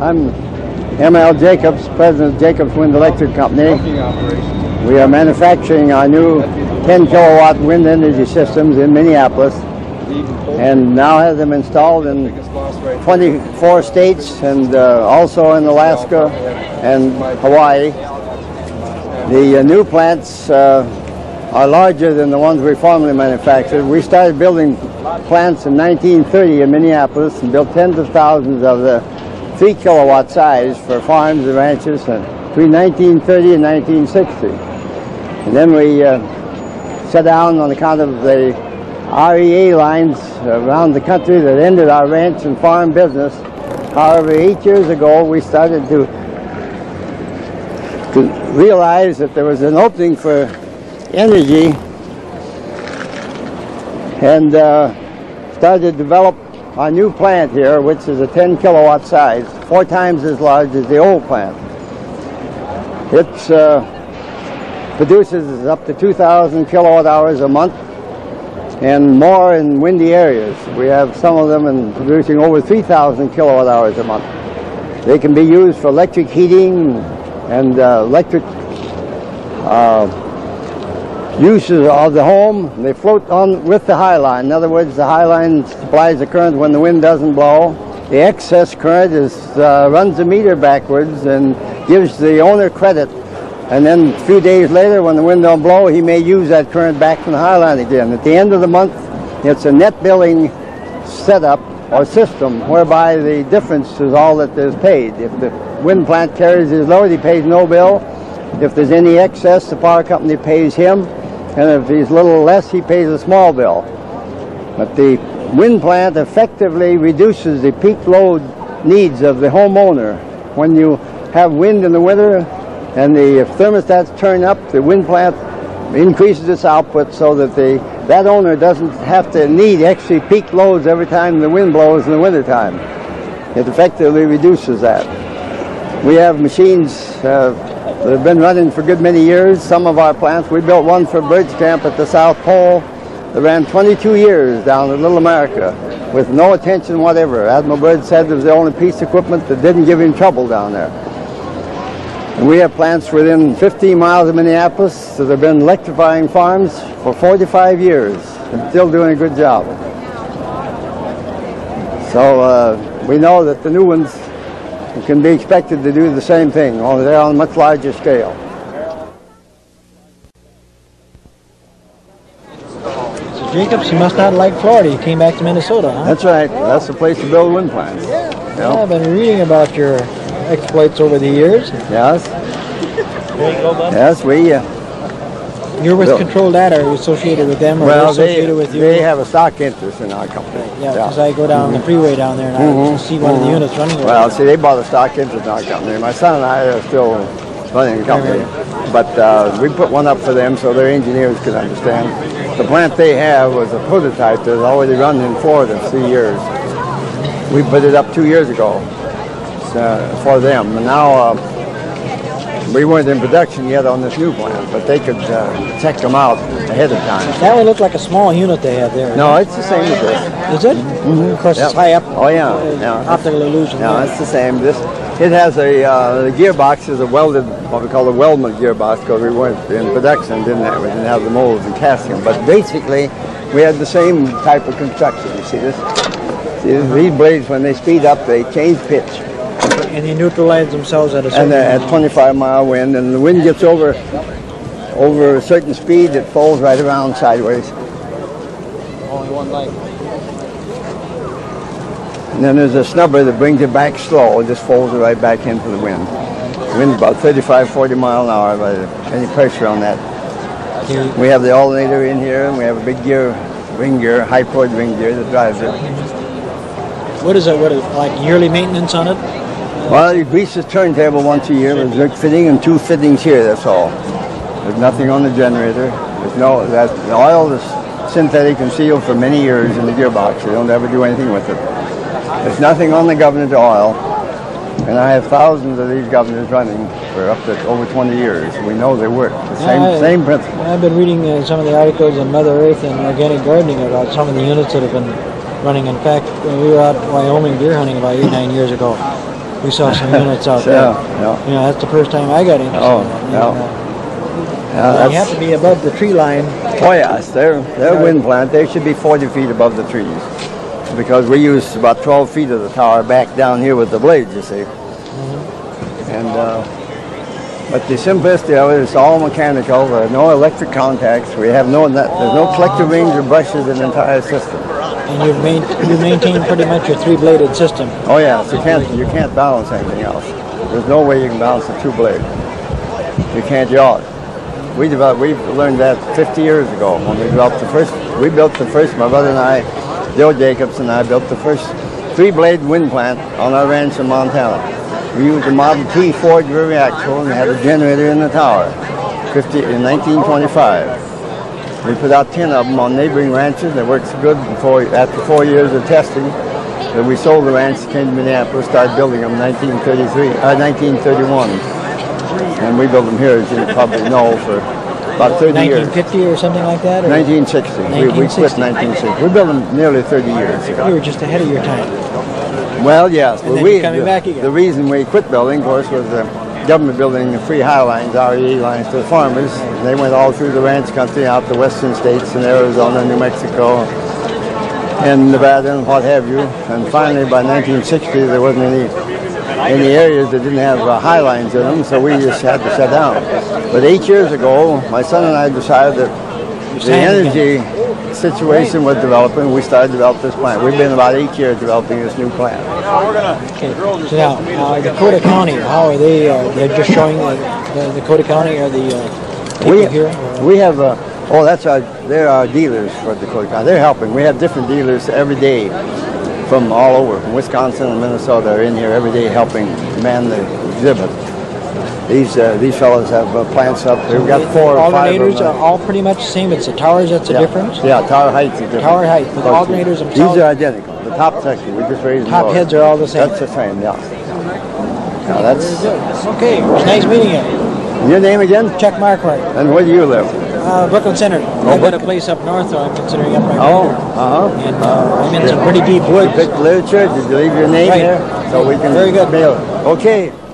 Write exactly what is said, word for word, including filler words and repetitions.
I'm M L Jacobs, president of Jacobs Wind Electric Company. We are manufacturing our new ten kilowatt wind energy systems in Minneapolis, and now have them installed in twenty-four states, and uh, also in Alaska and Hawaii. The uh, new plants uh, are larger than the ones we formerly manufactured. We started building plants in nineteen thirty in Minneapolis and built tens of thousands of the three kilowatt size for farms and ranches and between nineteen thirty and nineteen sixty. And then we uh, set down on account of the R E A lines around the country that ended our ranch and farm business. However, eight years ago we started to, to realize that there was an opening for energy, and uh, started to develop our new plant here, which is a ten kilowatt size, four times as large as the old plant. It uh, produces up to two thousand kilowatt hours a month, and more in windy areas. We have some of them in producing over three thousand kilowatt hours a month. They can be used for electric heating and uh, electric uh, uses of the home. They float on with the high line. In other words, the high line supplies the current when the wind doesn't blow. The excess current is, uh, runs the meter backwards and gives the owner credit. And then a few days later, when the wind don't blow, he may use that current back from the high line again. At the end of the month, it's a net billing setup or system whereby the difference is all that is paid. If the wind plant carries his load, he pays no bill. If there's any excess, the power company pays him. And if he's a little less, he pays a small bill. But the wind plant effectively reduces the peak load needs of the homeowner. When you have wind in the winter, and the if thermostats turn up, the wind plant increases its output so that the that owner doesn't have to need extra peak loads every time the wind blows in the wintertime. It effectively reduces that. We have machines uh, that have been running for a good many years. Some of our plants, we built one for Byrd's camp at the South Pole that ran twenty-two years down in Little America with no attention whatever. Admiral Byrd said it was the only piece of equipment that didn't give him trouble down there. And we have plants within fifteen miles of Minneapolis that have been electrifying farms for forty-five years and still doing a good job. So uh, we know that the new ones can be expected to do the same thing, only they're on a much larger scale. So Jacobs, you must not like Florida. You came back to Minnesota, huh? That's right. That's the place to build wind plants. Yeah. Yep. Well, I've been reading about your exploits over the years. Yes. Yes, we. Uh, You're with ControlData. Are you associated with them, or well, associated they, with you? They have a stock interest in our company. Yeah, because yeah. I go down mm-hmm. the freeway down there and mm-hmm. I see one mm-hmm. of the units running. Well, see, they bought a stock interest in our company. My son and I are still running the company, right. but uh, we put one up for them so their engineers could understand. The plant they have was a prototype that's already run in Florida for three years. We put it up two years ago. Uh, for them, and now uh, we weren't in production yet on this new plant, but they could uh, check them out ahead of time. That would look like a small unit they have there. No, it's the same as this. Is it? Mm-hmm. Of course, yep. It's high up. Oh yeah, uh, yeah. Optical illusion. No, there. It's the same. This it has a uh, the gearbox is a welded, what we call a weldment gearbox, because we weren't in production, didn't have, we didn't have the molds and casting them. But basically, we had the same type of construction. You see this? See, these blades, when they speed up, they change pitch. And they neutralize themselves at a certain and, uh, at twenty-five mile wind, and the wind gets over over a certain speed, it falls right around sideways. Only one leg. And then there's a snubber that brings it back slow, it just folds it right back into the wind. The wind's about thirty-five, forty mile an hour, by any pressure on that. We have the alternator in here, and we have a big gear, ring gear, hypoid ring gear that drives it. What is it, what is it, like yearly maintenance on it? Well, you grease the turntable once a year. There's a fitting and two fittings here, that's all. There's nothing on the generator. There's no, that the oil is synthetic and sealed for many years in the gearbox. You don't ever do anything with it. There's nothing on the governor to oil. And I have thousands of these governors running for up to over twenty years. We know they work. The same, I, same principle. I've been reading uh, some of the articles on Mother Earth and organic gardening about some of the units that have been running. In fact, when we were out in Wyoming deer hunting about eight, nine years ago, we saw some units out so, there. Yeah. You know, that's the first time I got interested. Oh, in that. Yeah. And, uh, yeah, you have to be above the tree line. Oh yes, they're, they're right. Wind plant. They should be forty feet above the trees, because we use about twelve feet of the tower back down here with the blades, you see. Mm-hmm. And uh, but the simplicity of it is all mechanical. There are no electric contacts. We have no there's no collector rings or brushes in the entire system. And you main, you maintain pretty much a three-bladed system. Oh yeah, so you can't you can't balance anything else. There's no way you can balance a two-blade. You can't yaw it. We developed we learned that fifty years ago when we developed the first. We built the first. My brother and I, Joe Jacobs and I, built the first three-blade wind plant on our ranch in Montana. We used a Model T Ford rear axle and had a generator in the tower. fifty, in nineteen twenty-five, we put out ten of them on neighboring ranches. They worked so good. Before, after four years of testing, that we sold the ranch, came to Minneapolis, started building them in nineteen thirty-three, uh, nineteen thirty-one, and we built them here, as you probably know, for. About thirty years. nineteen fifty or something like that? Or? nineteen sixty. nineteen sixty. We, we quit nineteen sixty. We built them nearly thirty years ago. You were just ahead of your time. Well, yes. And well, then we, coming the, back again. The reason we quit building, of course, was the government building the free high lines, R E A lines, to the farmers. And they went all through the ranch country, out to western states, and Arizona, New Mexico, and Nevada, and what have you. And finally, by nineteen sixty, there wasn't any... in the areas that didn't have uh, high lines in them, so we just had to shut down. But eight years ago, my son and I decided that the energy situation was developing. We started to develop this plant. We've been about eight years developing this new plant. Okay. So now, uh, Dakota County, how are they? Uh, they're just showing the, the Dakota County or the uh, people we, here? Or? We have, uh, oh, that's our, they're our dealers for Dakota County. They're helping. We have different dealers every day. From all over, from Wisconsin and Minnesota, are in here every day helping man the exhibit. These uh, these fellows have uh, plants up. We've got four or five. Alternators are all pretty much the same. It's the towers that's the yeah. difference. Yeah, tower height is different. Tower height. But the alternators themselves. These are identical. The top section we just raised. Top heads are all the same. That's the same. Yeah. Now that's okay. It was nice meeting you. Your name again? Chuck Marquardt. And where do you live? Uh, Brooklyn Center. Oh, I've got a place up north, though, I'm considering up right oh, here. Uh-huh. And uh, uh, I'm in some pretty deep woods. Big literature. Did you leave your name right. there? So we can... Very good. Mail it. Okay.